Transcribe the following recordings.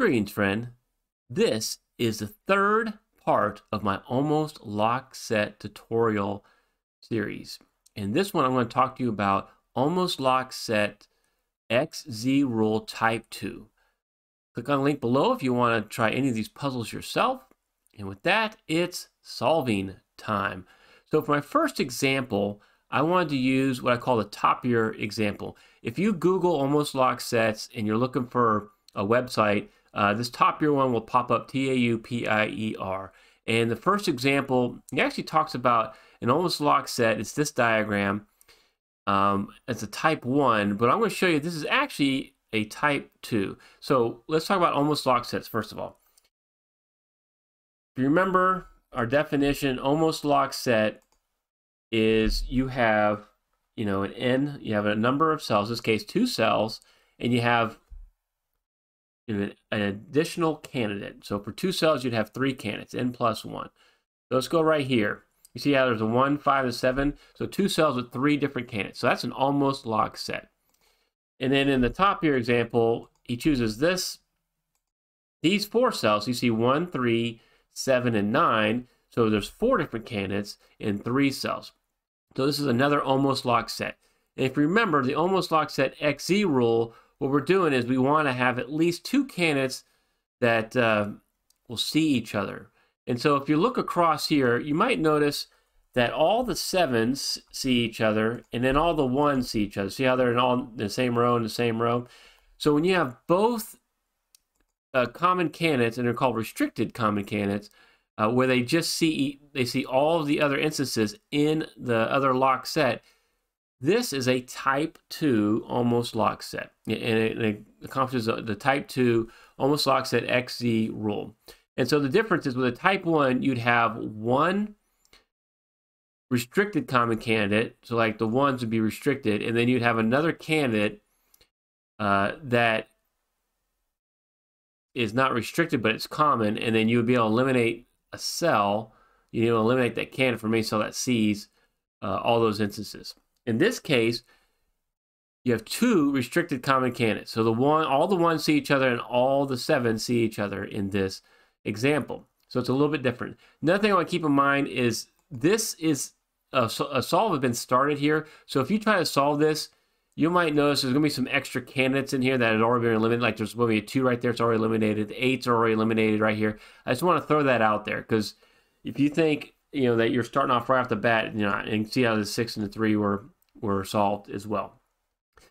Greetings, friend. This is the third part of my Almost Locked Set tutorial series. In this one, I'm going to talk to you about Almost Locked Set XZ Rule Type 2. Click on the link below if you want to try any of these puzzles yourself. And with that, it's solving time. So for my first example, I wanted to use what I call the Taupier example. If you Google Almost Locked Sets and you're looking for a website, this Taupier one will pop up, T-A-U-P-I-E-R. And the first example, it actually talks about an almost locked set. It's this diagram. It's a type 1, but I'm going to show you this is actually a type 2. So let's talk about almost locked sets first of all. If you remember our definition, almost locked set is you have, an n, you have a number of cells, in this case 2 cells, and you have an additional candidate. So for 2 cells, you'd have 3 candidates, n+1. So let's go right here. You see how there's a 1, 5, and 7? So 2 cells with 3 different candidates. So that's an almost locked set. And then in the Taupier example, he chooses these 4 cells. You see 1, 3, 7, and 9. So there's 4 different candidates in 3 cells. So this is another almost locked set. And if you remember, the almost locked set XZ rule, what we're doing is we want to have at least 2 candidates that will see each other. And so if you look across here, you might notice that all the 7s see each other and then all the 1s see each other. See how they're in the same row and the same row? So when you have both common candidates, and they're called restricted common candidates, where they just see all of the other instances in the other locked set, this is a type 2 almost locked set, and it accomplishes the type 2 almost locked set XZ rule. And so the difference is with a type 1, you'd have 1 restricted common candidate, so like the 1s would be restricted, and then you'd have another candidate that is not restricted, but it's common, and then you would be able to eliminate a cell. You'd be able to eliminate that candidate from any cell that sees all those instances. In this case, you have 2 restricted common candidates. So all the 1s see each other and all the 7s see each other in this example. So it's a little bit different. Another thing I want to keep in mind is this is a solve has been started here. So if you try to solve this, you might notice there's going to be some extra candidates in here that had already been eliminated. Like there's going to be a 2 right there. It's already eliminated. The 8s are already eliminated right here. I just want to throw that out there because if you think that you're starting off right off the bat, and see how the 6 and the 3 were solved as well.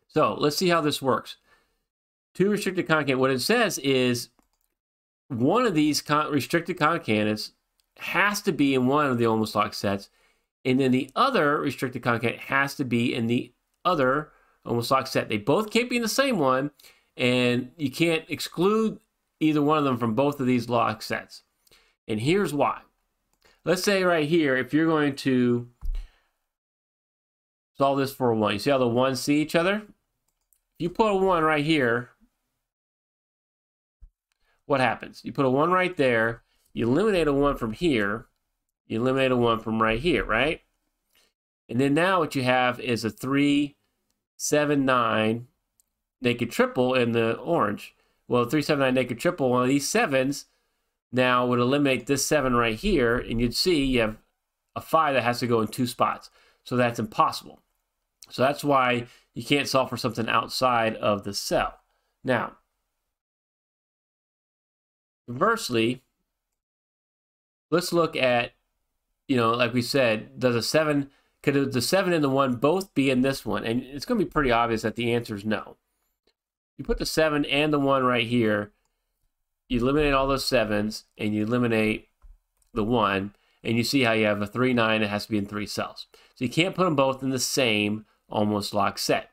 So let's see how this works. 2 restricted common candidates. What it says is one of these restricted common candidates has to be in one of the almost locked sets, and then the other restricted common candidate has to be in the other almost locked set. They both can't be in the same one, and you can't exclude either one of them from both of these locked sets. And here's why. Let's say right here, if you're going to solve this for a 1. You see how the 1s see each other? If you put a 1 right here, what happens? You put a 1 right there, you eliminate a 1 from here, you eliminate a 1 from right here, right? And then now what you have is a 3, 7, 9 naked triple in the orange. Well, 3, 7, 9 naked triple, one of these 7s now would eliminate this 7 right here, and you'd see you have a 5 that has to go in 2 spots. So that's impossible. So that's why you can't solve for something outside of the cell. Now, conversely, let's look at, like we said, could the 7 and the 1 both be in this one? And it's going to be pretty obvious that the answer is no. You put the 7 and the 1 right here, you eliminate all those 7s, and you eliminate the 1, and you see how you have a 3, 9, it has to be in 3 cells. So you can't put them both in the same almost locked set.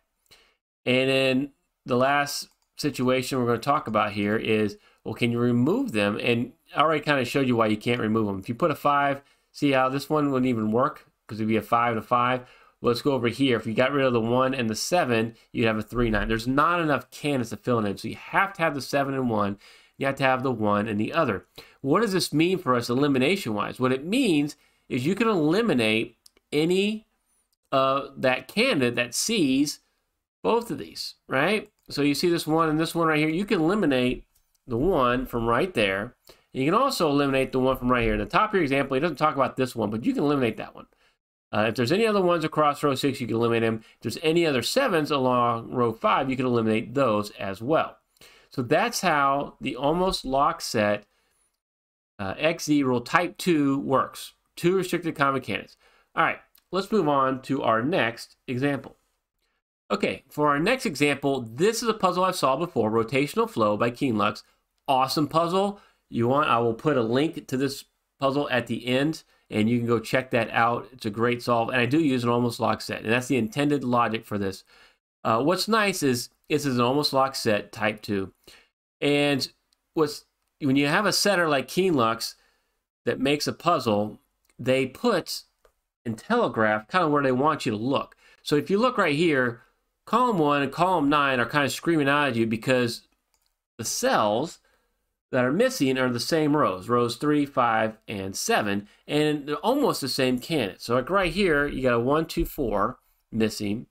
And then the last situation we're going to talk about here is, well, can you remove them? And I already kind of showed you why you can't remove them. If you put a 5, see how this one wouldn't even work because it would be a 5 and a 5. Well, let's go over here. If you got rid of the 1 and the 7, you'd have a 3, 9. There's not enough candidates to fill in. So you have to have the 7 and 1. You have to have the 1 and the other. What does this mean for us elimination-wise? What it means is you can eliminate any that candidate that sees both of these, right? So you see this 1 and this 1 right here. You can eliminate the one from right there. You can also eliminate the one from right here. In the Taupier example, it doesn't talk about this one, but you can eliminate that one. If there's any other ones across row 6, you can eliminate them. If there's any other 7s along row 5, you can eliminate those as well. So that's how the almost locked set XZ rule type 2 works. 2 restricted concatenates. All right, let's move on to our next example. Okay, for our next example, this is a puzzle I've solved before, Rotational Flow by Qinlux. Awesome puzzle. I will put a link to this puzzle at the end, and you can go check that out. It's a great solve, and I do use an almost locked set, and that's the intended logic for this. What's nice is this is an almost locked set type 2, and when you have a setter like Qinlux that makes a puzzle, they put and telegraph kind of where they want you to look. So if you look right here, column 1 and column 9 are kind of screaming out at you because the cells that are missing are the same rows, rows 3, 5, and 7, and they're almost the same candidate. So like right here, you got a 1, 2, 4 missing,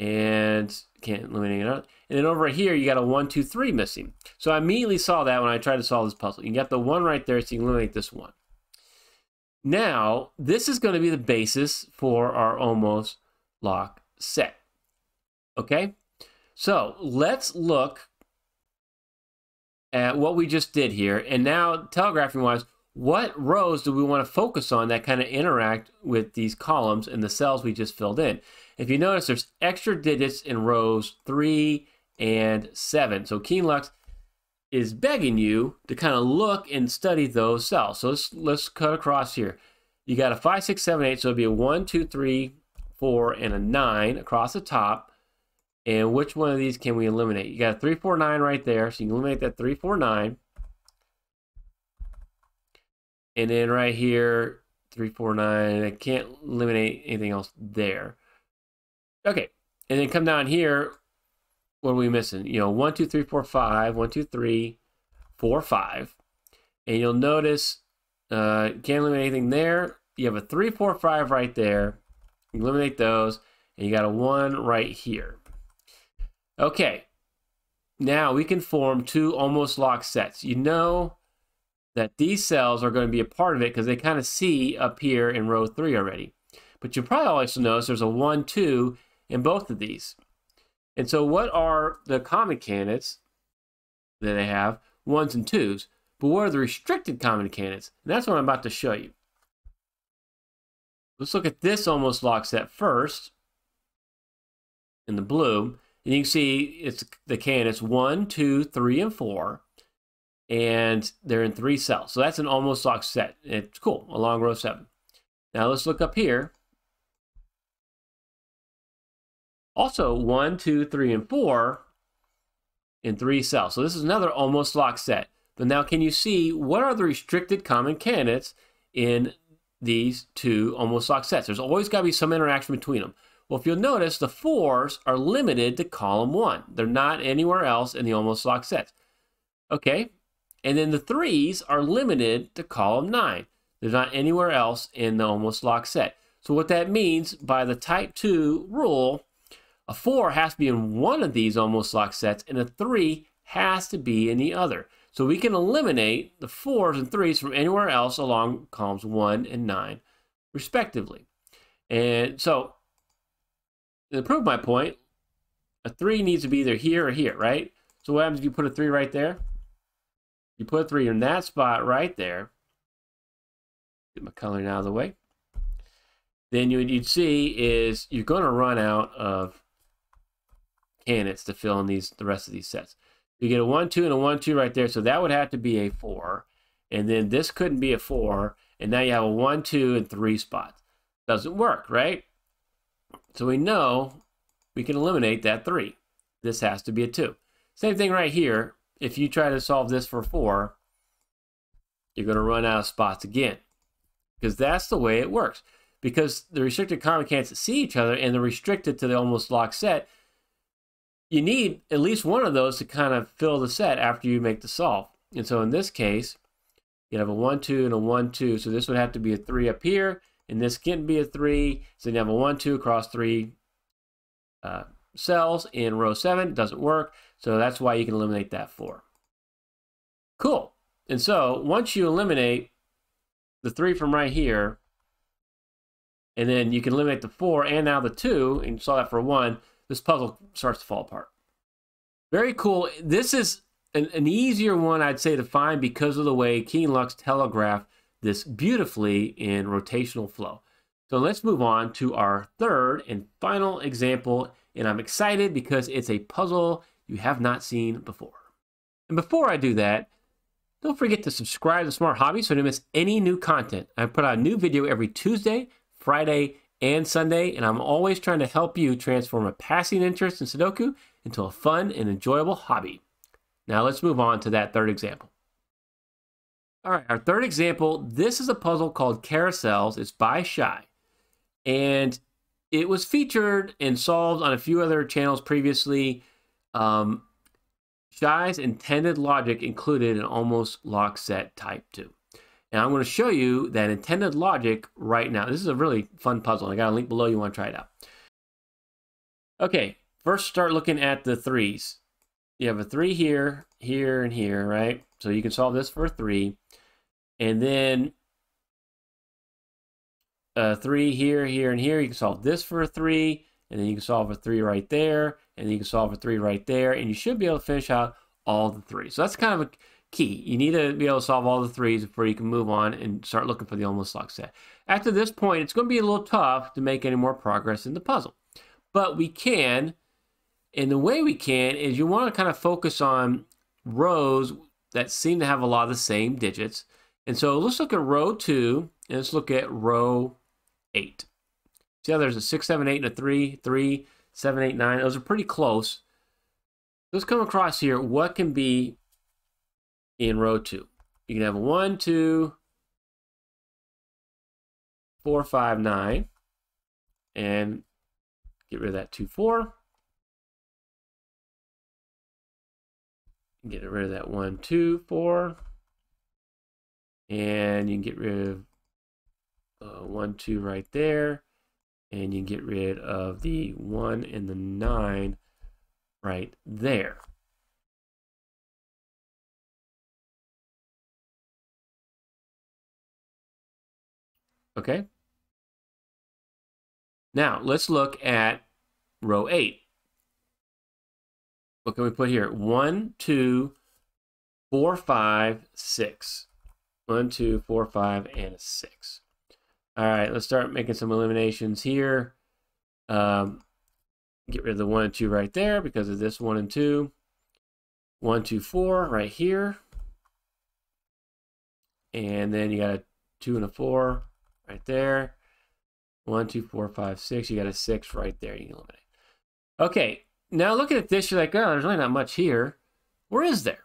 and can't eliminate it out. And then over here, you got a 1, 2, 3 missing. So I immediately saw that when I tried to solve this puzzle. You got the 1 right there, so you can eliminate this one. Now, this is going to be the basis for our almost locked set. Okay? So let's look at what we just did here, and now telegraphing wise, what rows do we want to focus on that kind of interact with these columns and the cells we just filled in? If you notice, there's extra digits in rows 3 and 7, so Qinlux is begging you to kind of look and study those cells. So let's cut across here. You got a 5, 6, 7, 8, so it'd be a 1, 2, 3, 4 and a 9 across the top. And which one of these can we eliminate? You got a 3, 4, 9 right there, so you can eliminate that 3, 4, 9. And then right here, 3, 4, 9. I can't eliminate anything else there. Okay, and then come down here. What are we missing? 1, 2, 3, 4, 5. 1, 2, 3, 4, 5. And you'll notice can't eliminate anything there. You have a 3, 4, 5 right there. You eliminate those, and you got a 1 right here. Okay, now we can form 2 almost locked sets. You know that these cells are going to be a part of it because they kind of see up here in row 3 already. But you probably also notice there's a 1, 2 in both of these. And so what are the common candidates that they have? 1s and 2s. But what are the restricted common candidates? And that's what I'm about to show you. Let's look at this almost locked set first in the blue. And you can see it's the candidates 1, 2, 3, and 4, and they're in 3 cells. So that's an almost locked set. It's cool, along row 7. Now let's look up here. Also 1, 2, 3, and 4 in 3 cells. So this is another almost locked set. But now can you see what are the restricted common candidates in these 2 almost locked sets? There's always got to be some interaction between them. Well, if you'll notice, the 4s are limited to column 1. They're not anywhere else in the almost locked sets. Okay, and then the 3s are limited to column 9. They're not anywhere else in the almost locked set. So what that means, by the type 2 rule, a 4 has to be in one of these almost locked sets, and a 3 has to be in the other. So we can eliminate the 4s and 3s from anywhere else along columns 1 and 9, respectively. And so, to prove my point, a 3 needs to be either here or here, right? So what happens if you put a 3 right there? You put a 3 in that spot right there. Get my coloring out of the way. Then what you'd see is you're going to run out of candidates to fill in the rest of these sets. You get a 1, 2, and a 1, 2 right there, so that would have to be a 4. And then this couldn't be a 4, and now you have a 1, 2, and 3 spots. Doesn't work, right? So we know we can eliminate that 3. This has to be a 2. Same thing right here. If you try to solve this for 4, you're going to run out of spots again, because that's the way it works. Because the restricted common candidates see each other and they're restricted to the almost locked set, you need at least one of those to kind of fill the set after you make the solve. And so in this case, you have a 1, 2, and a 1, 2. So this would have to be a 3 up here. And this can be a 3, so you have a 1, 2 across 3 cells in row 7. It doesn't work, so that's why you can eliminate that 4. Cool. And so once you eliminate the 3 from right here, and then you can eliminate the 4 and now the 2, and you saw that for 1, this puzzle starts to fall apart. Very cool. This is an easier one, I'd say, to find because of the way Qinlux telegraphed this beautifully in Rotational Flow. So let's move on to our third and final example, and I'm excited because it's a puzzle you have not seen before. And before I do that, don't forget to subscribe to Smart Hobbies so you don't miss any new content. I put out a new video every Tuesday, Friday, and Sunday, and I'm always trying to help you transform a passing interest in Sudoku into a fun and enjoyable hobby. Now let's move on to that third example. All right, our third example, this is a puzzle called Carousels. It's by Shye. And it was featured and solved on a few other channels previously. Shye's intended logic included an Almost Locked Set type 2. And I'm going to show you that intended logic right now. This is a really fun puzzle. I got a link below. You want to try it out. Okay, first start looking at the 3s. You have a 3 here, here, and here, right? So you can solve this for a 3. And then 3 here, here, and here. You can solve this for a 3, and then you can solve a 3 right there, and then you can solve a 3 right there, and you should be able to finish out all the 3s. So that's kind of a key. You need to be able to solve all the 3s before you can move on and start looking for the Almost Locked Set. After this point, it's going to be a little tough to make any more progress in the puzzle, but we can, and the way we can is you want to kind of focus on rows that seem to have a lot of the same digits. And so let's look at row 2, and let's look at row 8. See how there's a 6, 7, 8, and a 3, 3, 7, 8, 9. Those are pretty close. Let's come across here. What can be in row 2? You can have a 1, 2, 4, 5, 9. And get rid of that 2, 4. Get rid of that 1, 2, 4. And you can get rid of 1, 2 right there. And you can get rid of the 1 and the 9 right there. Okay. Now, let's look at row 8. What can we put here? 1, 2, 4, 5, 6. 1, 2, 4, 5, and a 6. All right, let's start making some eliminations here. Get rid of the 1 and 2 right there because of this 1 and 2. 1, 2, 4 right here. And then you got a 2 and a 4 right there. 1, 2, 4, 5, 6. You got a 6 right there you can eliminate. Okay, now looking at this, you're like, oh, there's really not much here. Where is there?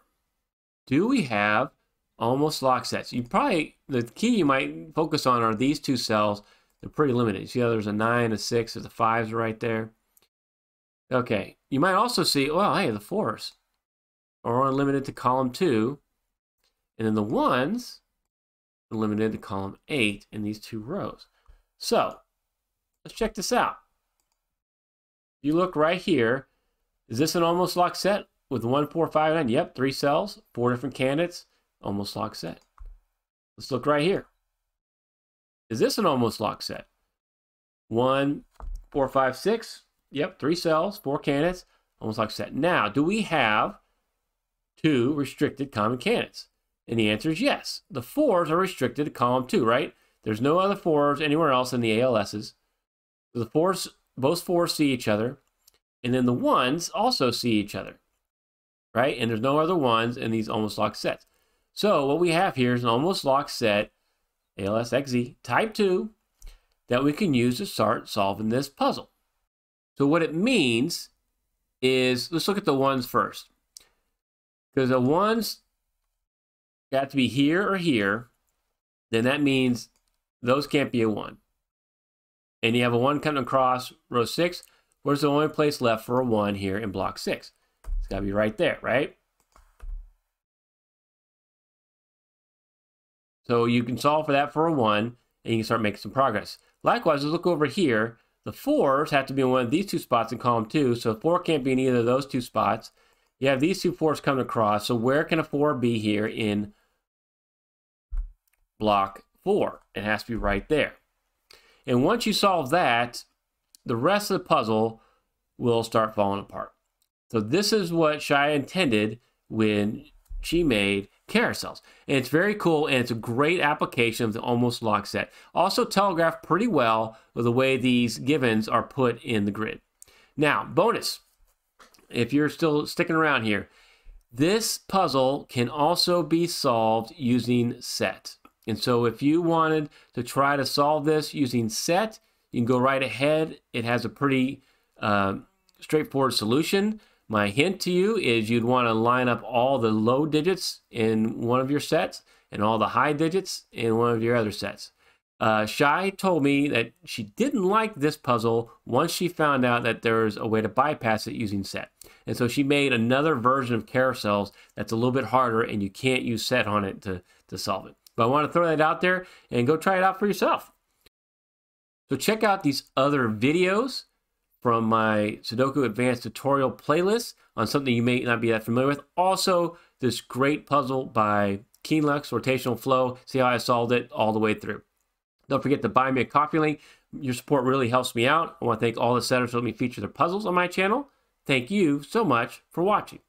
Do we have Almost Locked Sets? You probably, the key you might focus on are these two cells. They're pretty limited. You see how there's a 9, a 6, there's a 5s right there. Okay. You might also see, well, hey, the 4s are limited to column 2. And then the 1s are limited to column 8 in these two rows. So let's check this out. You look right here. Is this an Almost Locked Set with 1, 4, 5, 9? Yep, 3 cells, 4 different candidates. Almost Locked Set. Let's look right here. Is this an Almost Locked Set? 1, 4, 5, 6. Yep, 3 cells, 4 candidates. Almost Locked Set. Now, do we have 2 restricted common candidates? And the answer is yes. The 4s are restricted to column 2, right? There's no other 4s anywhere else in the ALSs. So the 4s, both 4s see each other, and then the 1s also see each other, right? And there's no other 1s in these Almost Locked Sets. So what we have here is an Almost Locked Set, ALS-XZ type 2, that we can use to start solving this puzzle. So what it means is, let's look at the 1s first. Because the 1s got to be here or here, then that means those can't be a 1. And you have a 1 coming across row 6. Where's the only place left for a 1 here in block 6? It's got to be right there, right? So you can solve for that for a 1, and you can start making some progress. Likewise, let's look over here. The 4s have to be in one of these two spots in column 2, so 4 can't be in either of those two spots. you have these two 4s coming across. So where can a 4 be here in block 4? It has to be right there. And once you solve that, the rest of the puzzle will start falling apart. So this is what Shye intended when she made carousels. And it's very cool, and it's a great application of the almost locked set. Also telegraphed pretty well with the way these givens are put in the grid. Now, bonus, if you're still sticking around here, this puzzle can also be solved using set. And so if you wanted to try to solve this using set, you can go right ahead. It has a pretty straightforward solution. My hint to you is you'd want to line up all the low digits in one of your sets and all the high digits in one of your other sets. Shye told me that she didn't like this puzzle once she found out that there's a way to bypass it using set. And so she made another version of carousels that's a little bit harder, and you can't use set on it to solve it. But I want to throw that out there and go try it out for yourself. So check out these other videos from my Sudoku Advanced Tutorial playlist on something you may not be that familiar with. Also, this great puzzle by Qinlux, Rotational Flow. See how I solved it all the way through. Don't forget to buy me a coffee link. Your support really helps me out. I want to thank all the setters who let me feature their puzzles on my channel. Thank you so much for watching.